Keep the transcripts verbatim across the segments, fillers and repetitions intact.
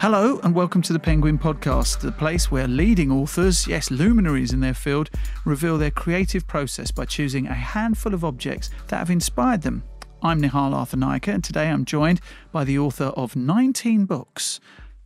Hello and welcome to the Penguin Podcast, the place where leading authors, yes, luminaries in their field, reveal their creative process by choosing a handful of objects that have inspired them. I'm Nihal Arthanayake and today I'm joined by the author of nineteen books,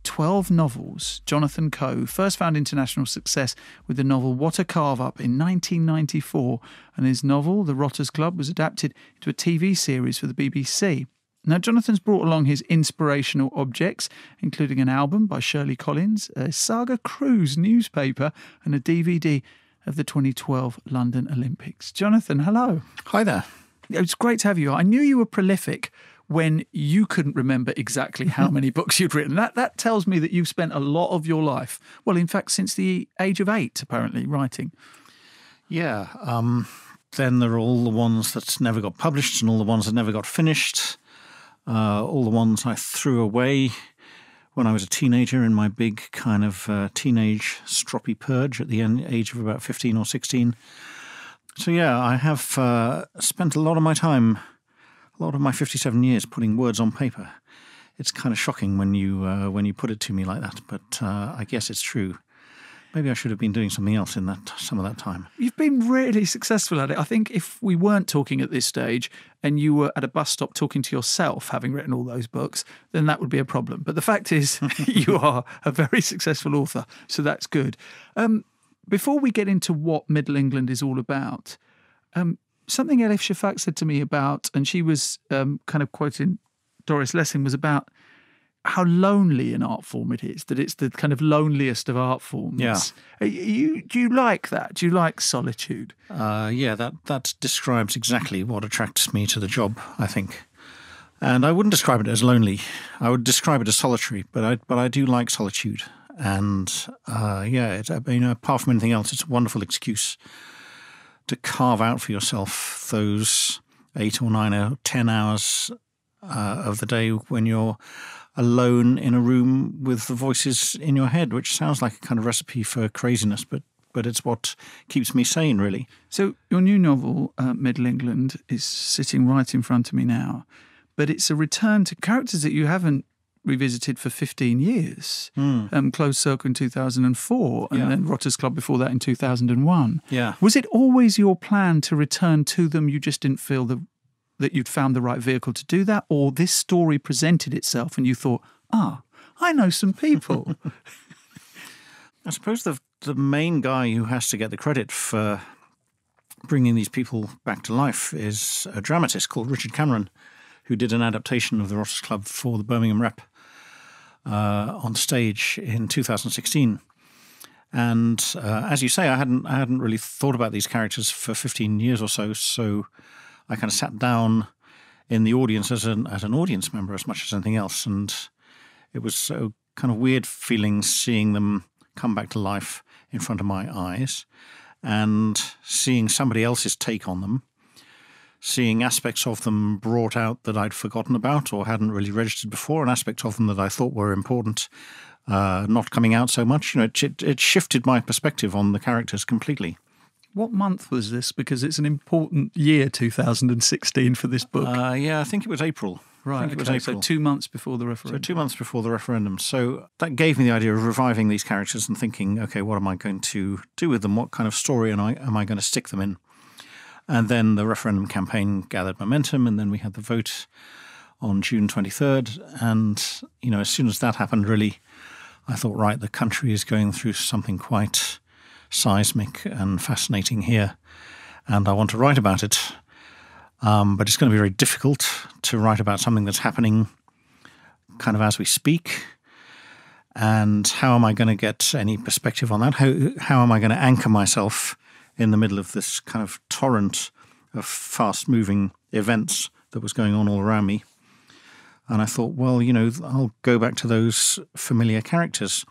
twelve novels, Jonathan Coe, first found international success with the novel What a Carve Up in nineteen ninety-four, and his novel The Rotters Club was adapted into a T V series for the B B C. Now, Jonathan's brought along his inspirational objects, including an album by Shirley Collins, a Saga Cruises newspaper, and a D V D of the twenty twelve London Olympics. Jonathan, hello. Hi there. It's great to have you. I knew you were prolific when you couldn't remember exactly how many books you'd written. That, that tells me that you've spent a lot of your life, well, in fact, since the age of eight, apparently, writing. Yeah. Um, then there are all the ones that never got published and all the ones that never got finished. Uh, all the ones I threw away when I was a teenager in my big kind of uh, teenage stroppy purge at the end, age of about fifteen or sixteen. So, yeah, I have uh, spent a lot of my time, a lot of my fifty-seven years putting words on paper. It's kind of shocking when you, uh, when you put it to me like that, but uh, I guess it's true. Maybe I should have been doing something else in that some of that time. You've been really successful at it. I think if we weren't talking at this stage and you were at a bus stop talking to yourself, having written all those books, then that would be a problem. But the fact is you are a very successful author, so that's good. Um, before we get into what Middle England is all about, um, something Elif Shafak said to me about, and she was um, kind of quoting Doris Lessing, was about how lonely an art form it is, that it's the kind of loneliest of art forms. Yeah. Are you, do you like that? Do you like solitude? Uh, yeah, that, that describes exactly what attracts me to the job, I think. And I wouldn't describe it as lonely. I would describe it as solitary, but I, but I do like solitude. And uh, yeah, it, you know, apart from anything else, it's a wonderful excuse to carve out for yourself those eight or nine or ten hours uh, of the day when you're alone in a room with the voices in your head, which sounds like a kind of recipe for craziness, but but it's what keeps me sane, really. So your new novel, uh, Middle England, is sitting right in front of me now, but it's a return to characters that you haven't revisited for fifteen years. Mm. Um, Closed Circle in two thousand four and yeah. then Rotters Club before that in two thousand one. Yeah. Was it always your plan to return to them? You just didn't feel the that you'd found the right vehicle to do that, or this story presented itself and you thought, ah, I know some people? I suppose the the main guy who has to get the credit for bringing these people back to life is a dramatist called Richard Cameron, who did an adaptation of The Rotters Club for the Birmingham Rep uh, on stage in two thousand sixteen. And uh, as you say, I hadn't, I hadn't really thought about these characters for fifteen years or so, so I kind of sat down in the audience as an, as an audience member as much as anything else. And it was so kind of weird feeling seeing them come back to life in front of my eyes and seeing somebody else's take on them, seeing aspects of them brought out that I'd forgotten about or hadn't really registered before, and aspects of them that I thought were important uh, not coming out so much. You know, it, it, it shifted my perspective on the characters completely. What month was this? Because it's an important year, two thousand sixteen, for this book. Uh, yeah, I think it was April. Right, I think it was okay, April. So two months before the referendum. So two months before the referendum. So that gave me the idea of reviving these characters and thinking, okay, what am I going to do with them? What kind of story am I, am I going to stick them in? And then the referendum campaign gathered momentum, and then we had the vote on June twenty-third. And, you know, as soon as that happened, really, I thought, right, the country is going through something quite seismic and fascinating here, and I want to write about it, um, but it's going to be very difficult to write about something that's happening kind of as we speak. And how am I going to get any perspective on that? How, how am I going to anchor myself in the middle of this kind of torrent of fast-moving events that was going on all around me? And I thought, well, you know, I'll go back to those familiar characters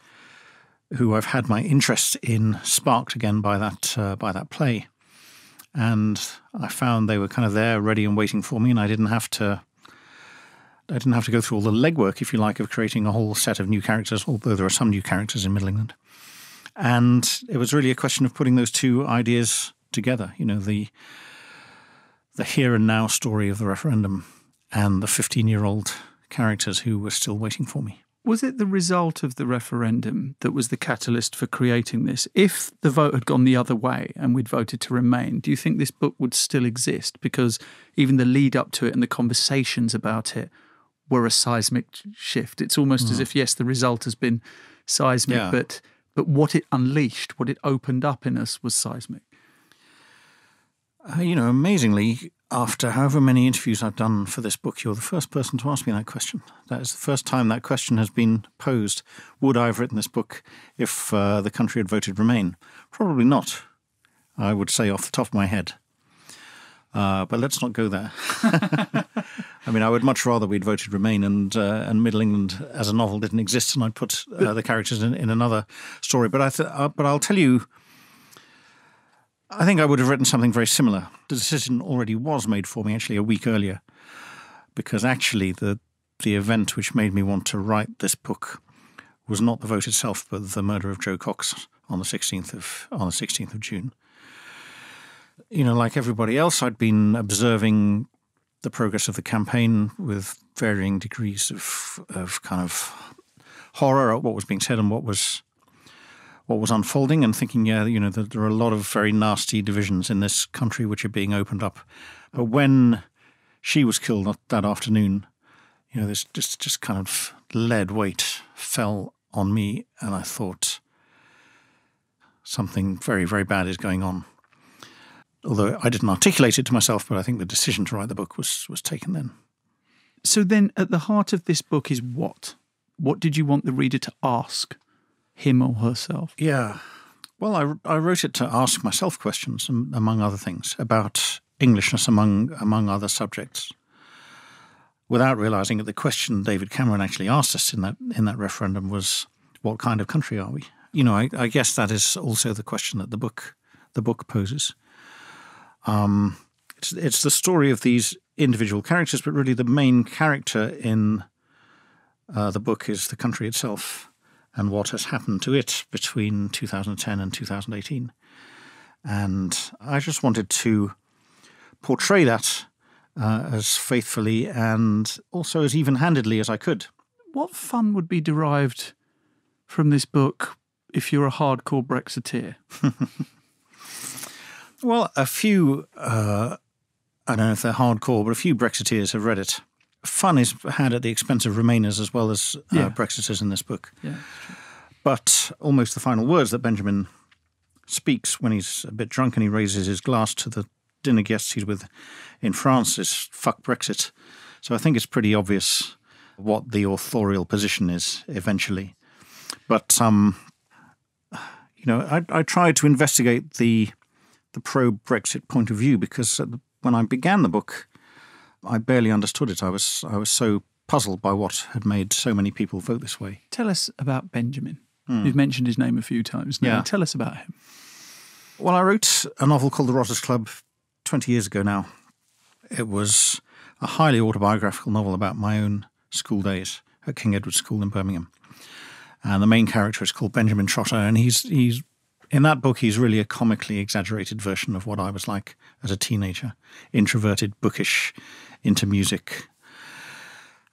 who I've had my interest in sparked again by that uh, by that play. And I found they were kind of there, ready and waiting for me, and I didn't have to I didn't have to go through all the legwork, if you like, of creating a whole set of new characters, although there are some new characters in Middle England. And it was really a question of putting those two ideas together, you know, the the here and now story of the referendum and the fifteen-year-old characters who were still waiting for me. Was it the result of the referendum that was the catalyst for creating this? If the vote had gone the other way and we'd voted to remain, do you think this book would still exist? Because even the lead up to it and the conversations about it were a seismic shift. It's almost mm. as if, yes, the result has been seismic, yeah. but but what it unleashed, what it opened up in us was seismic. Uh, you know, amazingly, after however many interviews I've done for this book, you're the first person to ask me that question. That is the first time that question has been posed. Would I have written this book if uh, the country had voted Remain? Probably not, I would say off the top of my head. Uh, but let's not go there. I mean, I would much rather we'd voted Remain and uh, and Middle England as a novel didn't exist and I'd put uh, the characters in, in another story. But, I th uh, but I'll tell you, I think I would have written something very similar. The decision already was made for me actually a week earlier, because actually the the event which made me want to write this book was not the vote itself, but the murder of Joe Cox on the sixteenth of on the sixteenth of June. You know, like everybody else, I'd been observing the progress of the campaign with varying degrees of of kind of horror at what was being said and what was. what was unfolding, and thinking, yeah, you know, that there are a lot of very nasty divisions in this country which are being opened up. But when she was killed that afternoon, you know, this just, just kind of lead weight fell on me, and I thought something very, very bad is going on. Although I didn't articulate it to myself, but I think the decision to write the book was, was taken then. So then at the heart of this book is what? What did you want the reader to ask him or herself? Yeah. Well, I, I wrote it to ask myself questions, among other things, about Englishness among, among other subjects, without realising that the question David Cameron actually asked us in that, in that referendum was, what kind of country are we? You know, I, I guess that is also the question that the book, the book poses. Um, it's, it's the story of these individual characters, but really the main character in uh, the book is the country itself, and what has happened to it between two thousand ten and two thousand eighteen. And I just wanted to portray that uh, as faithfully and also as even-handedly as I could. What fun would be derived from this book if you're a hardcore Brexiteer? Well, a few, uh, I don't know if they're hardcore, but a few Brexiteers have read it. Fun is had at the expense of Remainers as well as uh, yeah. Brexiters in this book. Yeah, but almost the final words that Benjamin speaks when he's a bit drunk and he raises his glass to the dinner guests he's with in France is fuck Brexit. So I think it's pretty obvious what the authorial position is eventually. But, um, you know, I, I tried to investigate the, the pro-Brexit point of view, because when I began the book, I barely understood it. I was I was so puzzled by what had made so many people vote this way. Tell us about Benjamin. Mm. You've mentioned his name a few times now. Yeah. Tell us about him. Well, I wrote a novel called The Rotters Club twenty years ago now. It was a highly autobiographical novel about my own school days at King Edward's School in Birmingham. And the main character is called Benjamin Trotter, and he's he's in that book, he's really a comically exaggerated version of what I was like as a teenager, introverted, bookish, into music.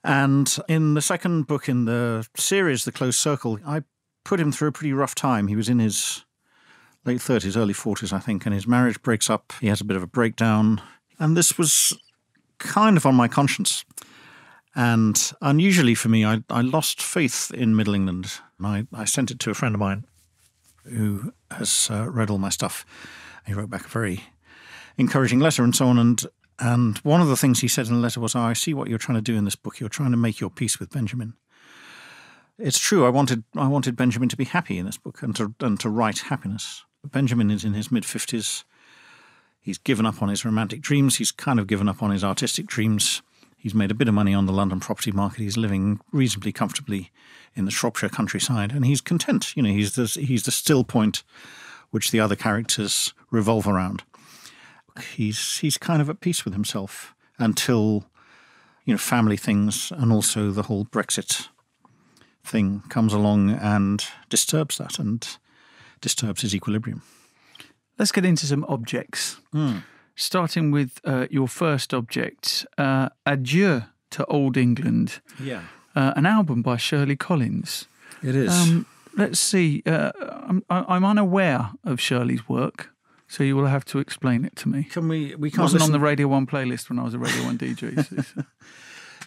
And in the second book in the series, The Closed Circle, I put him through a pretty rough time. He was in his late thirties, early forties, I think, and his marriage breaks up. He has a bit of a breakdown. And this was kind of on my conscience. And unusually for me, I, I lost faith in Middle England. I, I sent it to a friend of mine who has uh, read all my stuff. He wrote back a very encouraging letter and so on. And and one of the things he said in the letter was, oh, I see what you're trying to do in this book. You're trying to make your peace with Benjamin. It's true. I wanted I wanted Benjamin to be happy in this book and to, and to write happiness. Benjamin is in his mid fifties. He's given up on his romantic dreams. He's kind of given up on his artistic dreams. He's made a bit of money on the London property market. He's living reasonably comfortably in the Shropshire countryside, and he's content. You know, he's the, he's the still point which the other characters revolve around. He's, he's kind of at peace with himself until, you know, family things and also the whole Brexit thing comes along and disturbs that and disturbs his equilibrium. Let's get into some objects. Mm. Starting with uh, your first object, uh, Adieu to Old England. Yeah. uh, an album by Shirley Collins. It is. Um, let's see. Uh, I'm, I'm unaware of Shirley's work, so you will have to explain it to me. Can we? We can't. It wasn't listen... on the Radio One playlist when I was a Radio One D J. So.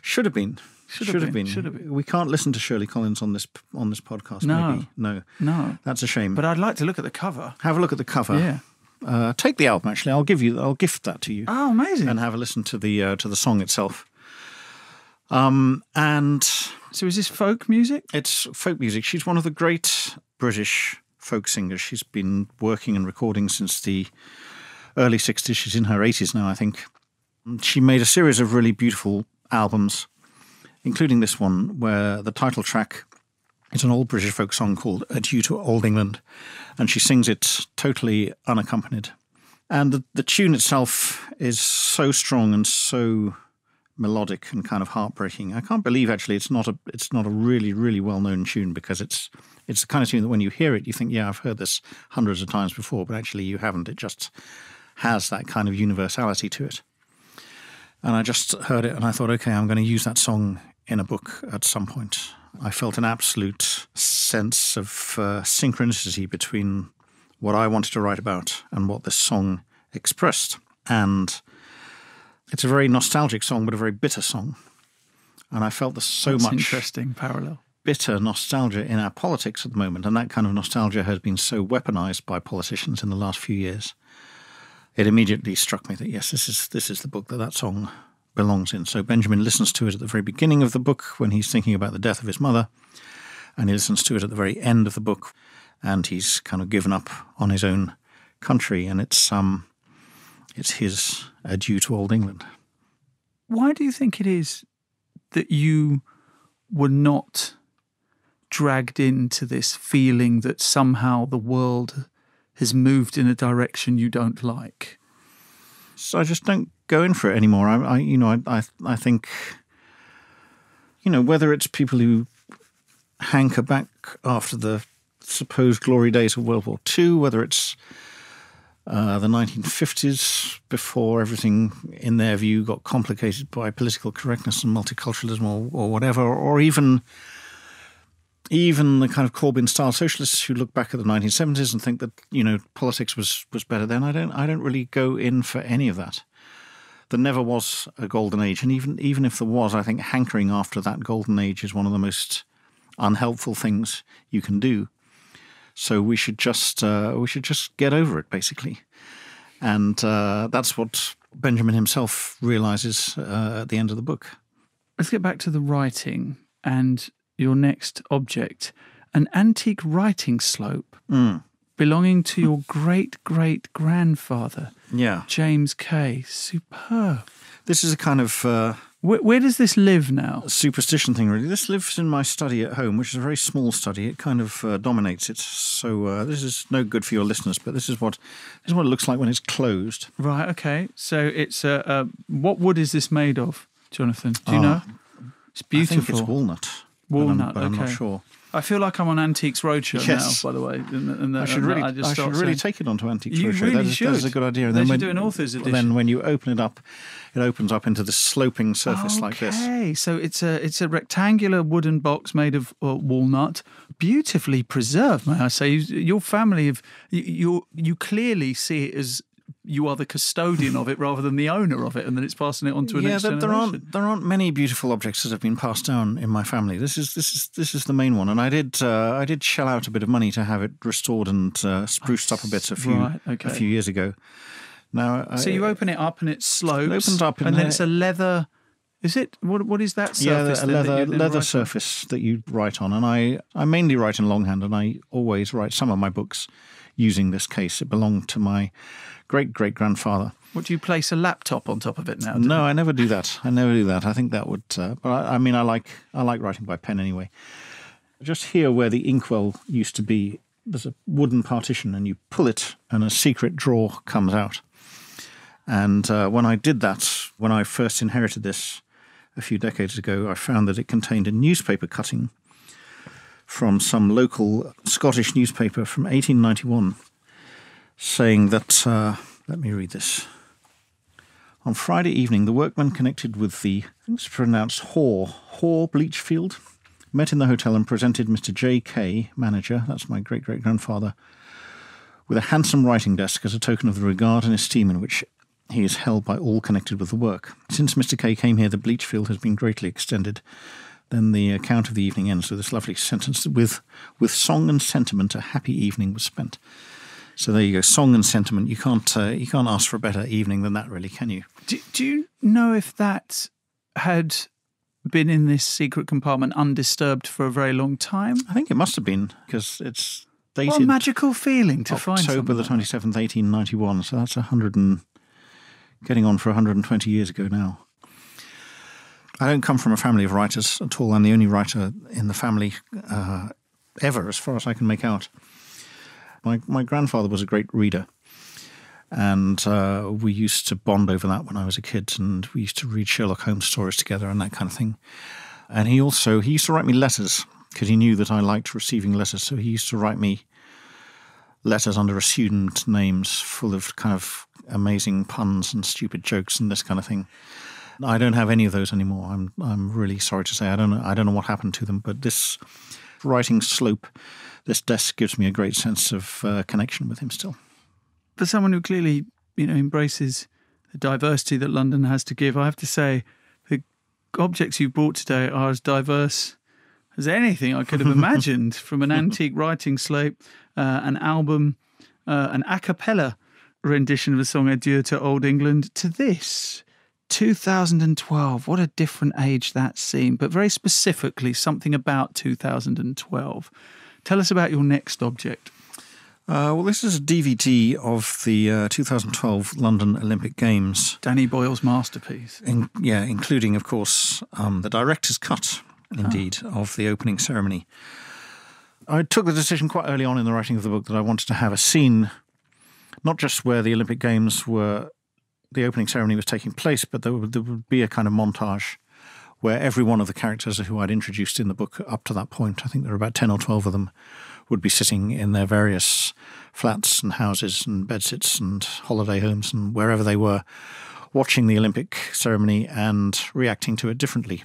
Should have been. Should, should have been. been. Should have been. We can't listen to Shirley Collins on this on this podcast. No, maybe. no, no. That's a shame. But I'd like to look at the cover. Have a look at the cover. Yeah. Uh, take the album. Actually, I'll give you. I'll gift that to you. Oh, amazing! And have a listen to the uh, to the song itself. Um, and so is this folk music? It's folk music. She's one of the great British folk singers. She's been working and recording since the early sixties. She's in her eighties now, I think. She made a series of really beautiful albums, including this one, where the title track is an old British folk song called Adieu to Old England, and she sings it totally unaccompanied. And the, the tune itself is so strong and so melodic and kind of heartbreaking. I can't believe actually it's not a it's not a really really well known tune, because it's it's the kind of tune that when you hear it you think, yeah, I've heard this hundreds of times before, but actually you haven't. It just has that kind of universality to it. And I just heard it and I thought, okay, I'm going to use that song in a book at some point. I felt an absolute sense of uh, synchronicity between what I wanted to write about and what this song expressed. And it's a very nostalgic song, but a very bitter song. And I felt there's so That's much interesting parallel. Bitter nostalgia in our politics at the moment. And that kind of nostalgia has been so weaponized by politicians in the last few years. It immediately struck me that, yes, this is, this is the book that that song belongs in. So Benjamin listens to it at the very beginning of the book when he's thinking about the death of his mother. And he listens to it at the very end of the book. And he's kind of given up on his own country. And it's... um. It's his adieu to Old England. Why do you think it is that you were not dragged into this feeling that somehow the world has moved in a direction you don't like? So I just don't go in for it anymore. I, I you know, I, I, I think, you know, whether it's people who hanker back after the supposed glory days of World War Two, whether it's Uh, the nineteen fifties, before everything, in their view, got complicated by political correctness and multiculturalism or, or whatever, or even even the kind of Corbyn-style socialists who look back at the nineteen seventies and think that, you know, politics was was better then. I don't I don't really go in for any of that. There never was a golden age, and even even if there was, I think hankering after that golden age is one of the most unhelpful things you can do. So we should just uh, we should just get over it, basically, and uh, that's what Benjamin himself realizes uh, at the end of the book. Let's get back to the writing and your next object, an antique writing slope mm. belonging to your great great grandfather, yeah, James Kay. Superb. This is a kind of uh, where, where does this live now? Superstition thing, really. This lives in my study at home, which is a very small study. It kind of uh, dominates it. So uh, this is no good for your listeners, but this is what this is what it looks like when it's closed. Right. Okay. So it's uh, uh, what wood is this made of, Jonathan? Do you oh, know? It's beautiful. I think it's walnut. Walnut. But I'm, but okay. I'm not sure. I feel like I'm on Antiques Roadshow yes. now, by the way. And, and, I should and really, I just I should really saying, take it onto Antiques you Roadshow. You really that is, should. That is a good idea. And they then should when, do an author's edition. Then when you open it up, it opens up into this sloping surface okay. like this. Okay, so it's a, it's a rectangular wooden box made of uh, walnut, beautifully preserved, may I say. You, your family, have, you, you, you clearly see it as... you are the custodian of it rather than the owner of it, and then it's passing it on to an yeah, next generation. Yeah, there aren't there aren't many beautiful objects that have been passed down in my family. This is this is this is the main one, and I did uh, I did shell out a bit of money to have it restored and uh, spruced up a bit a few right, okay. a few years ago. Now, I, so you open it up and it slopes, opened up, in and then a, it's a leather. Is it what? What is that surface? Yeah, a leather that leather surface on? That you write on, and I I mainly write in longhand, and I always write some of my books using this case. It belonged to my great-great-grandfather. What, do you place a laptop on top of it now? No, you? I never do that. I never do that. I think that would... Uh, but I, I mean, I like I like writing by pen anyway. Just here where the inkwell used to be, there's a wooden partition and you pull it and a secret drawer comes out. And uh, when I did that, when I first inherited this a few decades ago, I found that it contained a newspaper cutting from some local Scottish newspaper from eighteen ninety-one, saying that, uh, let me read this, On Friday evening, the workmen connected with the, I think it's pronounced Hoare, Hoare Bleachfield, met in the hotel and presented Mister J K, manager, that's my great-great-grandfather, with a handsome writing desk as a token of the regard and esteem in which he is held by all connected with the work. Since Mister K came here, the Bleachfield has been greatly extended. Then the account of the evening ends with this lovely sentence, with with song and sentiment a happy evening was spent. So there you go, song and sentiment. You can't, uh, you can't ask for a better evening than that, really, can you? Do, do you know if that had been in this secret compartment undisturbed for a very long time? I think it must have been, because it's dated... What a magical feeling to October find something. October the twenty-seventh, eighteen ninety-one, so that's a hundred and... getting on for a hundred and twenty years ago now. I don't come from a family of writers at all. I'm the only writer in the family uh, ever, as far as I can make out. My, my grandfather was a great reader, and uh, we used to bond over that when I was a kid, and we used to read Sherlock Holmes stories together and that kind of thing. And he also, he used to write me letters, because he knew that I liked receiving letters, so he used to write me letters under assumed names full of kind of amazing puns and stupid jokes and this kind of thing. I don't have any of those anymore. I'm I'm really sorry to say. I don't know, I don't know what happened to them, but this writing slope, this desk gives me a great sense of uh, connection with him still. For someone who clearly, you know, embraces the diversity that London has to give, I have to say the objects you brought today are as diverse as anything I could have imagined, from an antique writing slope, uh, an album, uh, an a cappella rendition of the song Adieu to Old England, to this... two thousand twelve, what a different age that seemed, but very specifically something about two thousand twelve. Tell us about your next object. Uh, well, this is a D V D of the uh, two thousand twelve London Olympic Games. Danny Boyle's masterpiece. In, yeah, including, of course, um, the director's cut, indeed, oh. of the opening ceremony. I took the decision quite early on in the writing of the book that I wanted to have a scene, not just where the Olympic Games were... the opening ceremony was taking place, but there would, there would be a kind of montage where every one of the characters who I'd introduced in the book up to that point, I think there were about ten or twelve of them, would be sitting in their various flats and houses and bedsits and holiday homes and wherever they were, watching the Olympic ceremony and reacting to it differently.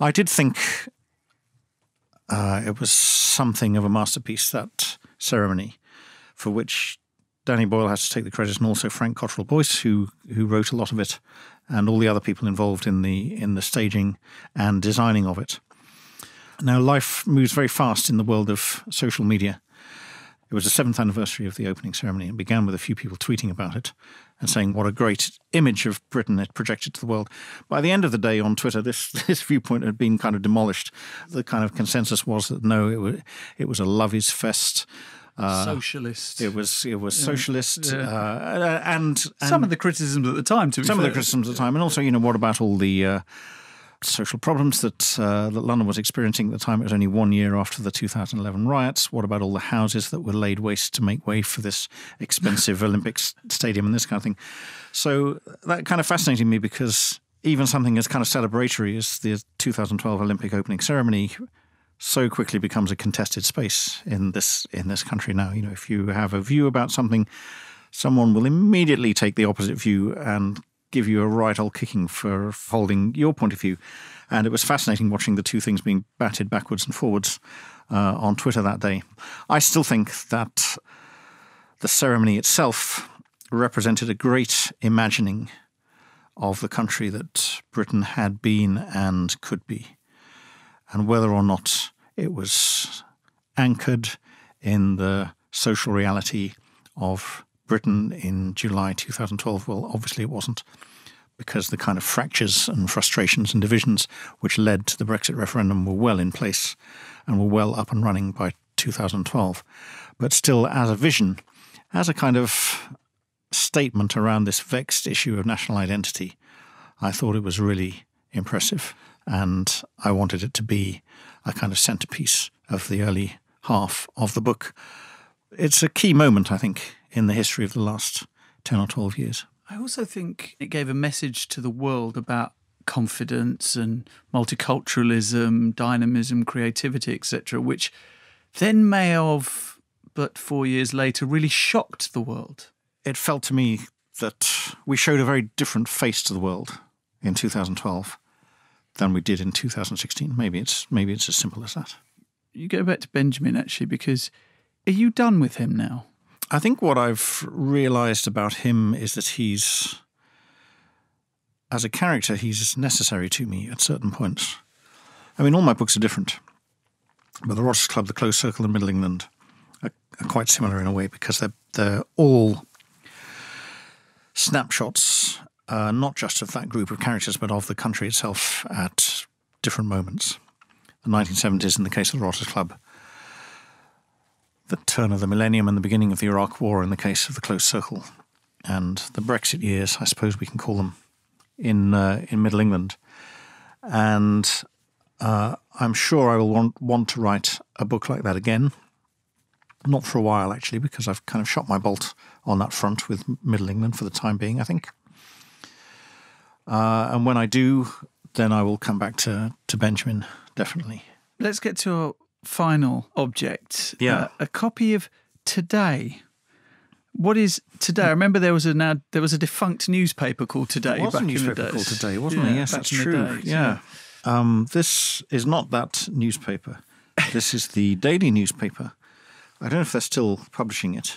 I did think uh, it was something of a masterpiece, that ceremony, for which... Danny Boyle has to take the credit, and also Frank Cottrell Boyce, who who wrote a lot of it, and all the other people involved in the in the staging and designing of it. Now, life moves very fast in the world of social media. It was the seventh anniversary of the opening ceremony, and began with a few people tweeting about it and saying what a great image of Britain it projected to the world. By the end of the day on Twitter, this this viewpoint had been kind of demolished. The kind of consensus was that no, it was it was a love is fest. Uh, socialist. It was it was yeah. socialist, yeah. Uh, and, and some of the criticisms at the time. To be some fair. of the criticisms at the time, and also, you know, what about all the uh, social problems that uh, that London was experiencing at the time? It was only one year after the two thousand eleven riots. What about all the houses that were laid waste to make way for this expensive Olympic stadium and this kind of thing? So that kind of fascinated me, because even something as kind of celebratory as the two thousand twelve Olympic opening ceremony so quickly becomes a contested space in this in this country now. You know, if you have a view about something, someone will immediately take the opposite view and give you a right old kicking for holding your point of view. And it was fascinating watching the two things being batted backwards and forwards uh, on Twitter that day. I still think that the ceremony itself represented a great imagining of the country that Britain had been and could be. And whether or not it was anchored in the social reality of Britain in July two thousand twelve, well, obviously it wasn't, because the kind of fractures and frustrations and divisions which led to the Brexit referendum were well in place and were well up and running by two thousand twelve. But still, as a vision, as a kind of statement around this vexed issue of national identity, I thought it was really impressive. And I wanted it to be a kind of centerpiece of the early half of the book. It's a key moment, I think, in the history of the last ten or twelve years. I also think it gave a message to the world about confidence and multiculturalism, dynamism, creativity, et cetera, which then may have, but four years later, really shocked the world. It felt to me that we showed a very different face to the world in two thousand twelve than we did in two thousand sixteen. Maybe it's maybe it's as simple as that. You go back to Benjamin, actually, because are you done with him now? I think what I've realised about him is that he's, as a character, he's necessary to me at certain points. I mean, all my books are different, but The Rotters Club, The Closed Circle and Middle England are, are quite similar in a way, because they're, they're all snapshots, uh, not just of that group of characters, but of the country itself at different moments. The nineteen seventies in the case of The Rotters Club, the turn of the millennium and the beginning of the Iraq War in the case of The Closed Circle, and the Brexit years, I suppose we can call them, in uh, in Middle England. And uh, I'm sure I will want, want to write a book like that again. Not for a while, actually, because I've kind of shot my bolt on that front with Middle England for the time being, I think. Uh, and when I do, then I will come back to, to Benjamin, definitely. Let's get to our final object. Yeah. Uh, a copy of Today. What is Today? I remember there was a now there was a defunct newspaper called Today. It was back a newspaper in the days. Called Today, wasn't yeah, it? Yes, that's true. Days, yeah. yeah. Um, this is not that newspaper. This is the daily newspaper. I don't know if they're still publishing it,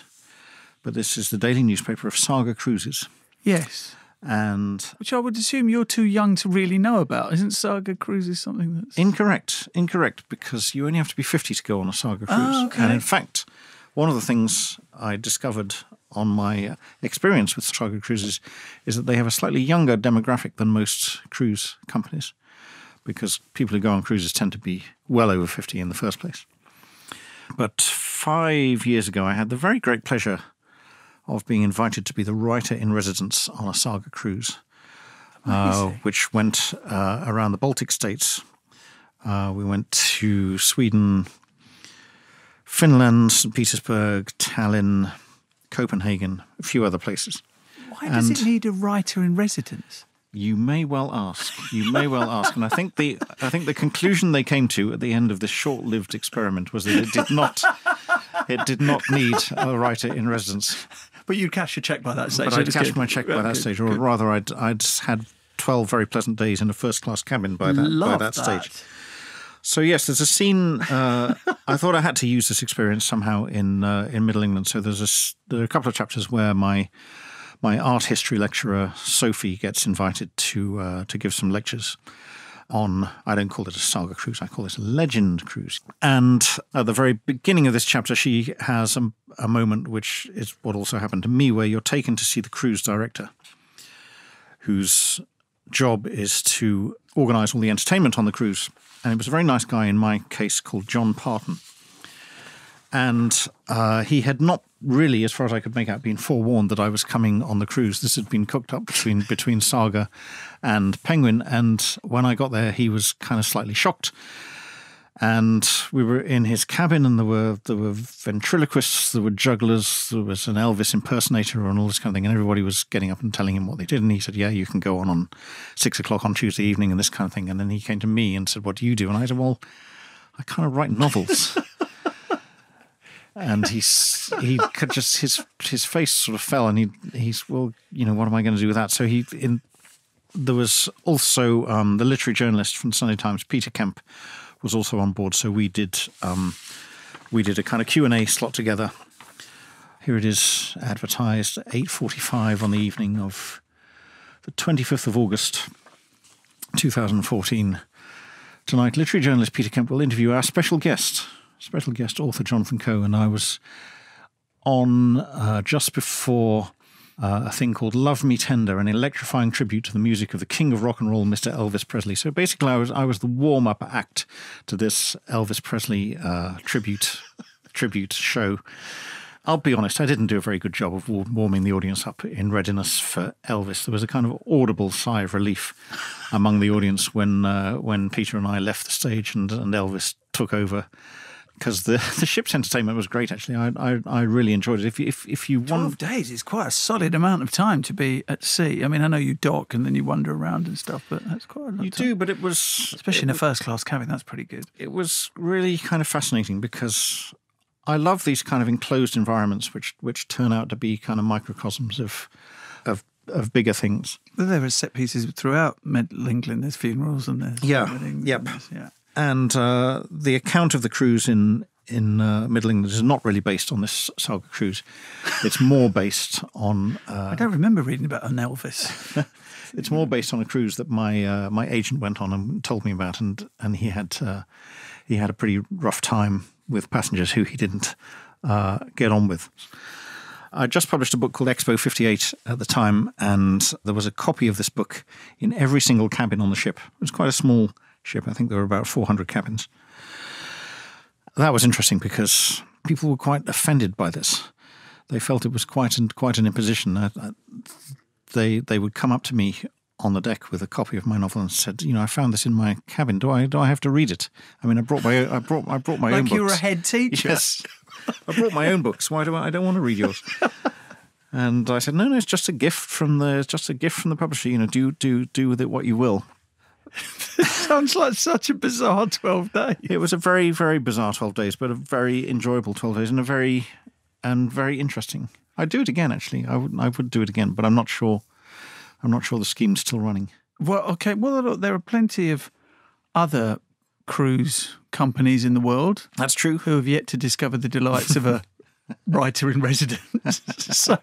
but this is the daily newspaper of Saga Cruises. Yes. And which I would assume you're too young to really know about. Isn't Saga Cruises something that's... Incorrect. Incorrect, because you only have to be fifty to go on a Saga Cruise. Oh, okay. And in fact, one of the things I discovered on my experience with Saga Cruises is that they have a slightly younger demographic than most cruise companies, because people who go on cruises tend to be well over fifty in the first place. But five years ago, I had the very great pleasure of being invited to be the writer-in-residence on a Saga cruise, uh, which went uh, around the Baltic states. Uh, we went to Sweden, Finland, Saint Petersburg, Tallinn, Copenhagen, a few other places. Why does and it need a writer-in-residence? You may well ask. You may well ask. And I think the I think the conclusion they came to at the end of this short-lived experiment was that it did not it did not need a writer in residence. But you'd cash your cheque by that stage. But I'd cash my cheque by that stage, or rather, I'd I'd had twelve very pleasant days in a first-class cabin by that by that stage. So yes, there's a scene. Uh, I thought I had to use this experience somehow in uh, in Middle England. So there's a there are a couple of chapters where my My art history lecturer, Sophie, gets invited to uh, to give some lectures on, I don't call it a Saga cruise, I call it a legend cruise. And at the very beginning of this chapter, she has a, a moment, which is what also happened to me, where you're taken to see the cruise director, whose job is to organise all the entertainment on the cruise. And it was a very nice guy, in my case, called John Parton. And uh, he had not really, as far as I could make out, been forewarned that I was coming on the cruise. This had been cooked up between between Saga and Penguin. And when I got there, he was kind of slightly shocked. And we were in his cabin, and there were there were ventriloquists, there were jugglers, there was an Elvis impersonator, and all this kind of thing. And everybody was getting up and telling him what they did. And he said, "Yeah, you can go on on six o'clock on Tuesday evening," and this kind of thing. And then he came to me and said, "What do you do?" And I said, "Well, I kind of write novels." And he he could just his his face sort of fell, and he he's well, you know, what am I going to do with that? So he in, there was also um, the literary journalist from Sunday Times, Peter Kemp, was also on board. So we did um, we did a kind of Q and A slot together. Here it is, advertised eight forty five on the evening of the twenty fifth of August, two thousand and fourteen. Tonight, literary journalist Peter Kemp will interview our special guest. Special guest author Jonathan Coe, and I was on uh, just before uh, a thing called "Love Me Tender," an electrifying tribute to the music of the king of rock and roll, Mister Elvis Presley. So basically, I was I was the warm-up act to this Elvis Presley uh, tribute tribute show. I'll be honest, I didn't do a very good job of warming the audience up in readiness for Elvis. There was a kind of audible sigh of relief among the audience when uh, when Peter and I left the stage and, and Elvis took over. Because the, the ship's entertainment was great, actually. I I, I really enjoyed it. If you, if, if you want... twelve days is quite a solid amount of time to be at sea. I mean, I know you dock and then you wander around and stuff, but that's quite a lot. You do, but it was... Especially in a first-class cabin, that's pretty good. It was really kind of fascinating because I love these kind of enclosed environments which which turn out to be kind of microcosms of, of of bigger things. There are set pieces throughout Middle England. There's funerals and there's yeah, weddings. Yep. And, there's, yeah. and uh, the account of the cruise in in uh, Middle England is not really based on this Saga cruise. It's more based on. Uh, I don't remember reading about an Elvis. It's more based on a cruise that my uh, my agent went on and told me about, and and he had uh, he had a pretty rough time with passengers who he didn't uh, get on with. I just published a book called Expo fifty-eight at the time, and there was a copy of this book in every single cabin on the ship. It was quite a small ship. I think there were about four hundred cabins. That was interesting because people were quite offended by this. They felt it was quite an, quite an imposition. I, I, they they would come up to me on the deck with a copy of my novel and said, "You know, I found this in my cabin. Do I do I have to read it? I mean, I brought my I brought I brought my like own books." Like you were a head teacher. Yes. I brought my own books. Why do I? I don't want to read yours. And I said, no, no, it's just a gift from the, it's just a gift from the publisher. You know, do do do with it what you will. It sounds like such a bizarre twelve days. It was a very very bizarre twelve days, but a very enjoyable twelve days, and a very and very interesting. I'd do it again. Actually, I would I would do it again, but I'm not sure. I'm not sure the scheme's still running. Well, okay. Well, there are plenty of other cruise companies in the world. That's true. Who have yet to discover the delights of a writer in residence. So,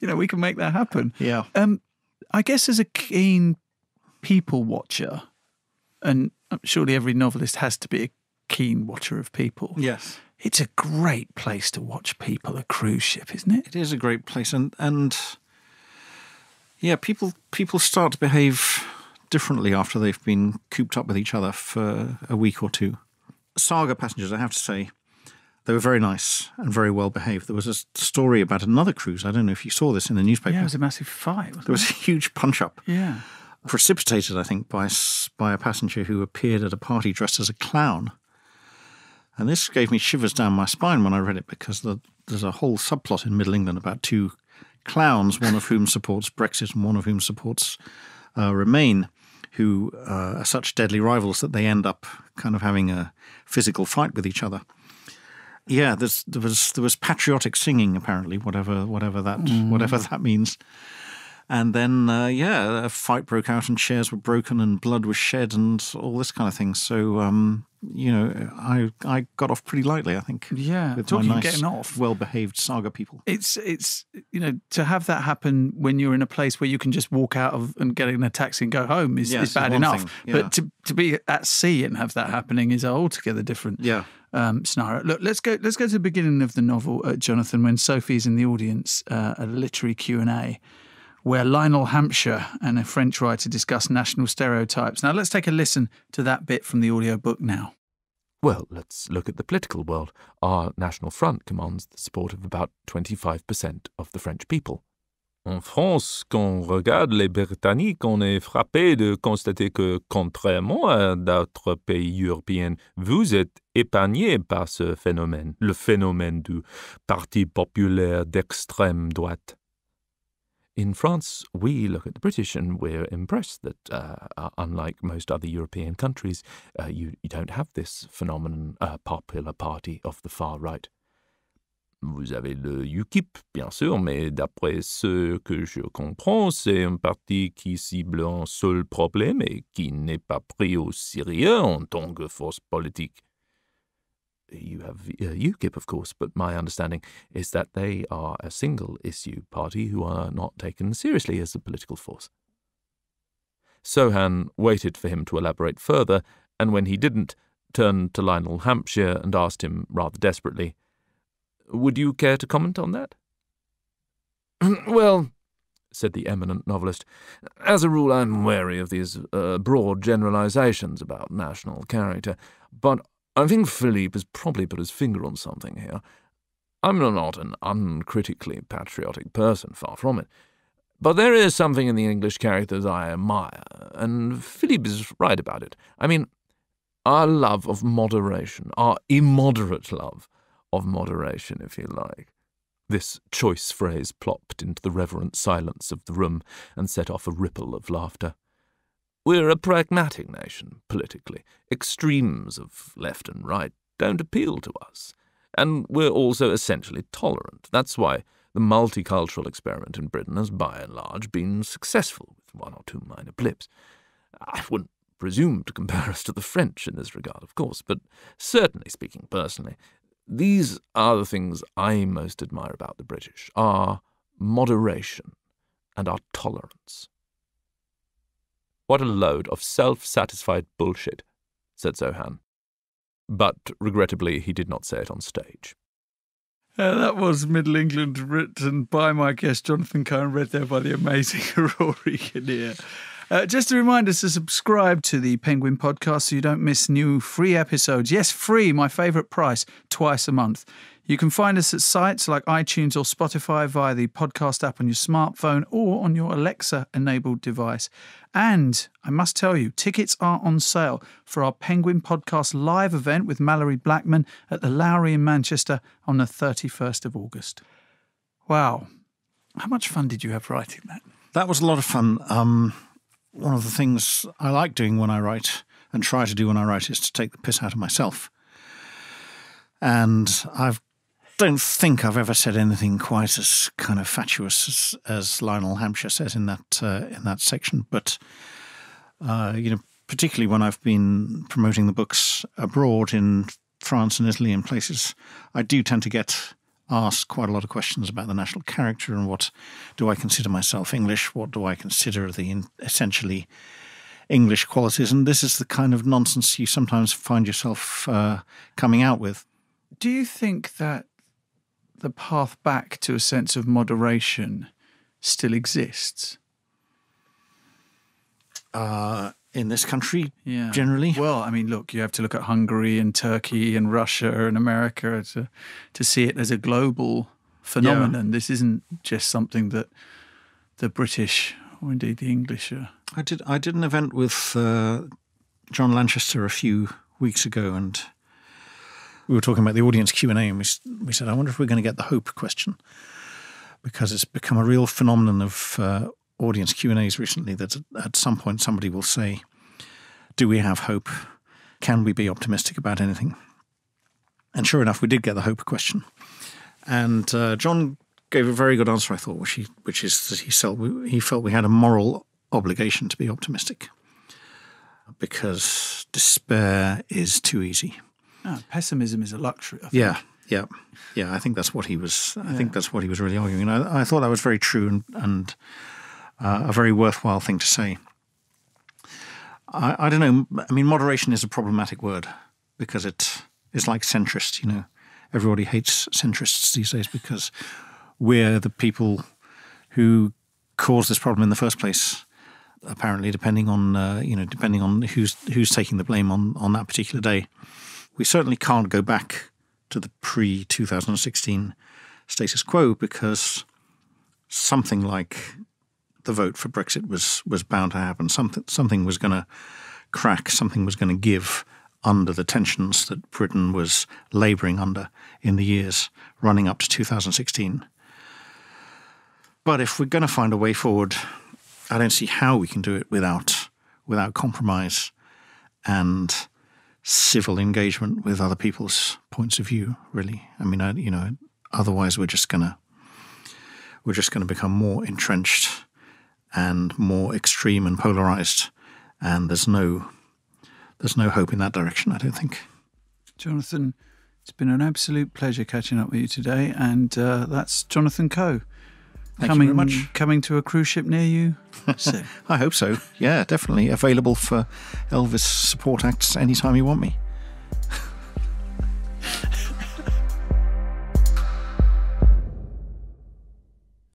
you know, we can make that happen. Yeah. Um, I guess as a keen people watcher, and surely every novelist has to be a keen watcher of people. Yes. It's a great place to watch people, a cruise ship, isn't it? It is a great place. And, and yeah, people people start to behave differently after they've been cooped up with each other for a week or two. Saga passengers, I have to say, they were very nice and very well behaved. There was a story about another cruise. I don't know if you saw this in the newspaper. Yeah, it was a massive fight. There was a huge punch-up. Yeah. Precipitated, I think, by, by a passenger who appeared at a party dressed as a clown. And this gave me shivers down my spine when I read it, because the, there's a whole subplot in Middle England about two clowns, one of whom supports Brexit and one of whom supports uh, Remain, who uh, are such deadly rivals that they end up kind of having a physical fight with each other. Yeah, there's, there was there was patriotic singing apparently, whatever whatever that mm. whatever that means. And then uh, yeah, a fight broke out and chairs were broken and blood was shed and all this kind of thing. So um, you know, I I got off pretty lightly, I think. Yeah, with talking my nice, getting off, well-behaved Saga people. It's it's you know, to have that happen when you're in a place where you can just walk out of and get in a taxi and go home is, yes, is bad enough. Yeah. But to to be at sea and have that happening is altogether different. Yeah. Um, scenario. Look, let's go. Let's go to the beginning of the novel, uh, Jonathan, when Sophie's in the audience uh, at a literary Q and A, where Lionel Hampshire and a French writer discuss national stereotypes. Now, let's take a listen to that bit from the audiobook now. Well, let's look at the political world. Our National Front commands the support of about twenty-five percent of the French people. En France, quand on regarde les Britanniques, on est frappé de constater que, contrairement à d'autres pays européens, vous êtes épargnés par ce phénomène, le phénomène du Parti populaire d'extrême droite. In France, we look at the British and we're impressed that, uh, unlike most other European countries, uh, you, you don't have this phenomenon, uh, popular party of the far right. Vous avez le UKIP, bien sûr, mais d'après ce que je comprends, c'est un parti qui cible un seul problème et qui n'est pas pris au sérieux en tant que force politique. You have uh, UKIP, of course, but my understanding is that they are a single-issue party who are not taken seriously as a political force. Sohan waited for him to elaborate further, and when he didn't, turned to Lionel Hampshire and asked him rather desperately, "Would you care to comment on that?" "Well," said the eminent novelist, "as a rule I'm wary of these uh, broad generalisations about national character, but I think Philippe has probably put his finger on something here. I'm not an uncritically patriotic person, far from it. But there is something in the English character that I admire, and Philippe is right about it. I mean, our love of moderation, our immoderate love of moderation, if you like." This choice phrase plopped into the reverent silence of the room and set off a ripple of laughter. "We're a pragmatic nation, politically. Extremes of left and right don't appeal to us. And we're also essentially tolerant. That's why the multicultural experiment in Britain has by and large been successful, with one or two minor blips. I wouldn't presume to compare us to the French in this regard, of course, but certainly speaking personally, these are the things I most admire about the British, our moderation and our tolerance. What a load of self-satisfied bullshit, said Zohan. But regrettably, he did not say it on stage. Uh, that was Middle England, written by my guest Jonathan Coe, read there by the amazing Rory Kinnear. Uh, just a reminder to subscribe to the Penguin Podcast so you don't miss new free episodes. Yes, free, my favourite price, twice a month. You can find us at sites like iTunes or Spotify via the podcast app on your smartphone or on your Alexa-enabled device. And I must tell you, tickets are on sale for our Penguin Podcast live event with Mallory Blackman at the Lowry in Manchester on the thirty-first of August. Wow. How much fun did you have writing that? That was a lot of fun. Um... One of the things I like doing when I write and try to do when I write is to take the piss out of myself. And I don't think I've ever said anything quite as kind of fatuous as, as Lionel Hampshire says in that uh, in that section. But uh, you know, particularly when I've been promoting the books abroad in France and Italy and places, I do tend to get asked quite a lot of questions about the national character and what do I consider myself English, what do I consider the essentially English qualities. And this is the kind of nonsense you sometimes find yourself uh, coming out with. Do you think that the path back to a sense of moderation still exists? Uh, in this country, yeah. Generally? Well, I mean, look, you have to look at Hungary and Turkey and Russia and America to, to see it as a global phenomenon. Yeah. This isn't just something that the British or indeed the English are. I did, I did an event with uh, John Lanchester a few weeks ago, and we were talking about the audience Q and A, and we, we said, I wonder if we're going to get the hope question, because it's become a real phenomenon of Uh, audience Q and A's recently, that at some point somebody will say, do we have hope? Can we be optimistic about anything? And sure enough, we did get the hope question. And uh, John gave a very good answer, I thought, which, he, which is that he felt, we, he felt we had a moral obligation to be optimistic because despair is too easy. Oh, pessimism is a luxury, I think. Yeah. Yeah, yeah. I think that's what he was. I yeah. think that's what he was really arguing. And I, I thought that was very true and, and Uh, a very worthwhile thing to say. I, I don't know. I mean, moderation is a problematic word because it is like centrist, you know. Everybody hates centrists these days because we're the people who caused this problem in the first place, apparently, depending on, uh, you know, depending on who's, who's taking the blame on, on that particular day. We certainly can't go back to the pre two thousand sixteen status quo because something like the vote for Brexit was was bound to happen. Something something was going to crack. Something was going to give under the tensions that Britain was labouring under in the years running up to two thousand sixteen. But if we're going to find a way forward, I don't see how we can do it without without compromise and civil engagement with other people's points of view. Really, I mean, I, you know, otherwise we're just gonna we're just going to become more entrenched and more extreme and polarised, and there's no, there's no hope in that direction, I don't think. Jonathan, it's been an absolute pleasure catching up with you today, and uh, that's Jonathan Coe. Thank coming, you very much. Coming to a cruise ship near you soon. I hope so, yeah, definitely. Available for Elvis support acts anytime you want me.